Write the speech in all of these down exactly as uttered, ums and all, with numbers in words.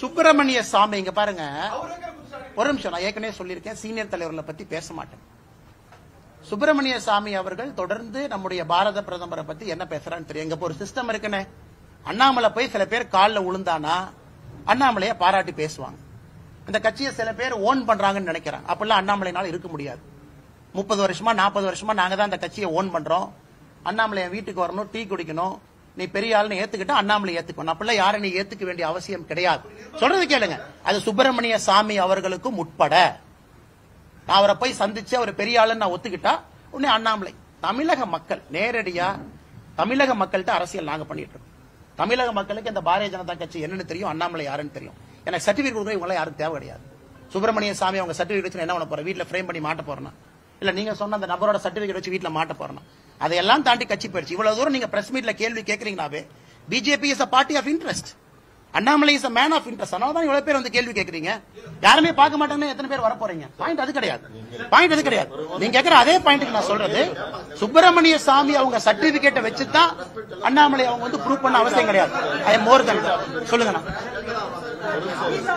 சுப்பிரமணிய சாமி இங்க பாருங்க, ஒரு நிமிஷம், நான் ஏற்கனவே சொல்லியிருக்கேன், சீனியர் தலைவர்களை பத்தி பேச மாட்டேன். சுப்பிரமணிய சாமி அவர்கள் தொடர்ந்து நம்முடைய பாரத பிரதமரை பத்தி என்ன பேசுறான்னு தெரியும். எங்க ஒரு சிஸ்டம் இருக்குன்னு, அண்ணாமலை போய் சில பேர் காலில் விழுந்தானா அண்ணாமலையை பாராட்டி பேசுவாங்க. இந்த கட்சியை சில பேர் ஓன் பண்றாங்கன்னு நினைக்கிறாங்க. அப்படிலாம் அண்ணாமலைனால இருக்க முடியாது. முப்பது வருஷமா நாற்பது வருஷமா நாங்க தான் அந்த கட்சியை ஓன் பண்றோம். அண்ணாமலை என் வீட்டுக்கு வரணும், டீ குடிக்கணும், நீ பெரிய ஆள்னு ஏத்துக்கிட்டா அண்ணாமலை ஏத்துக்கணும், அப்படிலாம் யாரும் நீ ஏத்துக்க வேண்டிய அவசியம் கிடையாது. சொல்றது கேளுங்க. அது சுப்பிரமணிய சாமி அவர்களுக்கும் உட்பட. நான் அவரை போய் சந்திச்சு அவர் பெரிய ஆளுன்னு நான் ஒத்துக்கிட்டா உடனே அண்ணாமலை. தமிழக மக்கள் நேரடியா தமிழக மக்கள்கிட்ட அரசியல் நாங்க பண்ணிட்டு இருக்கோம். தமிழக மக்களுக்கு இந்த பாரதிய ஜனதா கட்சி என்னன்னு தெரியும், அண்ணாமலை யாருன்னு தெரியும். எனக்கு சர்டிபிகேட் கொடுக்க இவங்களாம் யாரும் தேவை கிடையாது. சுப்பிரமணிய சாமி அவங்க சர்டிபிகேட் வச்சு என்ன பண்ண போறேன், வீட்டில் ஃப்ரேம் பண்ணி மாட்ட போறேன்னா, இல்ல நீங்க சொன்ன அந்த நபரோட சர்டிபிகேட் வச்சு வீட்டில் மாட்ட போறேன்னா, அதையெல்லாம் தாண்டி கட்சி போயிடுச்சு. இவ்வளவு தூரம் நீங்க பிரஸ் மீட்ல கேள்வி கேட்கறீங்கன்னாவே, BJP is a party of interest, Annamalai is a man of interest. அதனால தான் இவ்வளவு பேர் வந்து கேள்வி கேட்கறீங்க. யாருமே பார்க்க மாட்டாங்கன்னா எத்தனை பேர் வர போறீங்க? பாயிண்ட் அது கிடையாது, பாயிண்ட் அது கிடையாது. நீங்க கேட்கற அதே பாயிண்ட்டுக்கு நான் சொல்றது, சுப்பிரமணிய சாமி அவங்க சர்டிபிகேட்டை வச்சுதான் அண்ணாமலை அவங்க வந்து ப்ரூவ் பண்ண அவசியம் கிடையாது. I am more than. சொல்லுங்கண்ணா. ஒரு நிமிஷம்,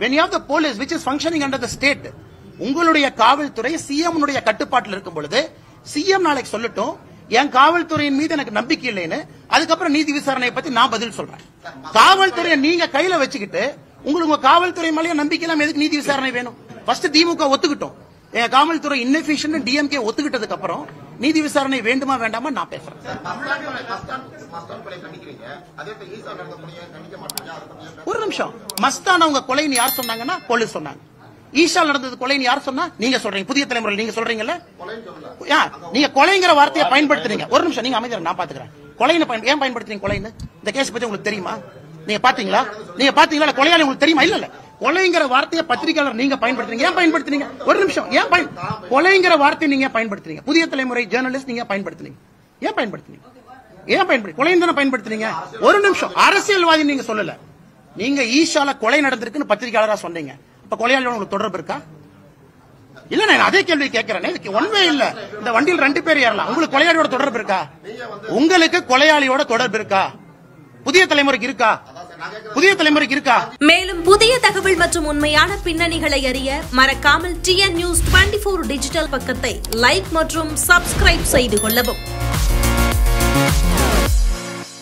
When you have the police which is functioning under the state, உங்களுடைய காவல்துறை சிஎம் உடைய கட்டுப்பாட்டில் இருக்கும் பொழுது, சிஎம் நாளைக்கு சொல்லட்டும் என் காவல்துறையின் மீது எனக்கு நம்பிக்கை இல்லைன்னு, அதுக்கப்புறம் நீதி விசாரணையை பத்தி நான் பதில் சொல்றேன். காவல்துறையை நீங்க கையில வச்சுக்கிட்டு உங்களுக்கு உங்க காவல்துறை மேலேயே நம்பிக்கை இல்லாம எதுக்கு நீதி விசாரணை வேணும்? ஃபர்ஸ்ட் திமுக ஒத்துக்கிட்டோம் என் காவல்துறை இன்னெஃபிஷியன்ட், டிஎம்கே ஒத்துக்கிட்டதுக்கு அப்புறம் நீதி விசாரணை வேண்டுமா வேண்டாமா நான் பேசுறேன். ஒரு நிமிஷம், மஸ்தான் அவங்க கொலைன்னு யார் சொன்னாங்கன்னா போலீஸ் சொன்னாங்க. ஈஷா நடந்தது கொலைன்னு யார் சொன்னா? நீங்க சொல்றீங்க, புதிய தலைமுறை நீங்க சொல்றீங்கல்ல. நீங்க கொலைங்கிற வார்த்தையை பயன்படுத்துறீங்க. ஒரு நிமிஷம் நீங்க அமைதியா, நான் பாத்துக்கிறேன். கொலைன்னு பயன் ஏன் பயன்படுத்துறீங்க? கொலைன்னு இந்த கேஸ் பத்தி உங்களுக்கு தெரியுமா? நீங்க பாத்தீங்களா? நீங்க பாத்தீங்களா? கொலையாளி உங்களுக்கு தெரியுமா? இல்ல இல்ல, கொலைங்கிற வார்த்தையை பத்திரிகையாளர் நீங்க பயன்படுத்துறீங்க. ஏன் பயன்படுத்துறீங்க? ஒரு நிமிஷம், ஏன் கொலைங்கிற வார்த்தையை நீங்க பயன்படுத்துறீங்க? புதிய தலைமுறை ஜேர்னலிஸ்ட் நீங்க பயன்படுத்துறீங்க. ஏன் பயன்படுத்துறீங்க? ஏன் பயன்படுத்தி கொலைன்னு தானே பயன்படுத்துறீங்க. ஒரு நிமிஷம், அரசியல்வாதி நீங்க சொல்லல, நீங்க ஈஷால கொலை நடந்திருக்குன்னு பத்திரிகையாளரா சொன்னீங்க. இப்ப கொலையாளியோட உங்களுக்கு தொடர்பு இருக்கா? இல்ல, நான் அதே கேள்வி கேட்கிறேன். ஒன் வே இல்ல, இந்த வண்டியில் ரெண்டு பேர் ஏறலாம். உங்களுக்கு கொலையாளியோட தொடர்பு இருக்கா? உங்களுக்கு கொலையாளியோட தொடர்பு இருக்கா? புதிய தலைமுறைக்கு இருக்கா? புதிய தலைமுறைக்கு இருக்கா? மேலும் புதிய தகவல் மற்றும் உண்மையான பின்னணிகளை அறிய மறக்காமல் TN news twenty four digital பக்கத்தை லைக் மற்றும் சப்ஸ்கிரைப் செய்து கொள்ளவும்.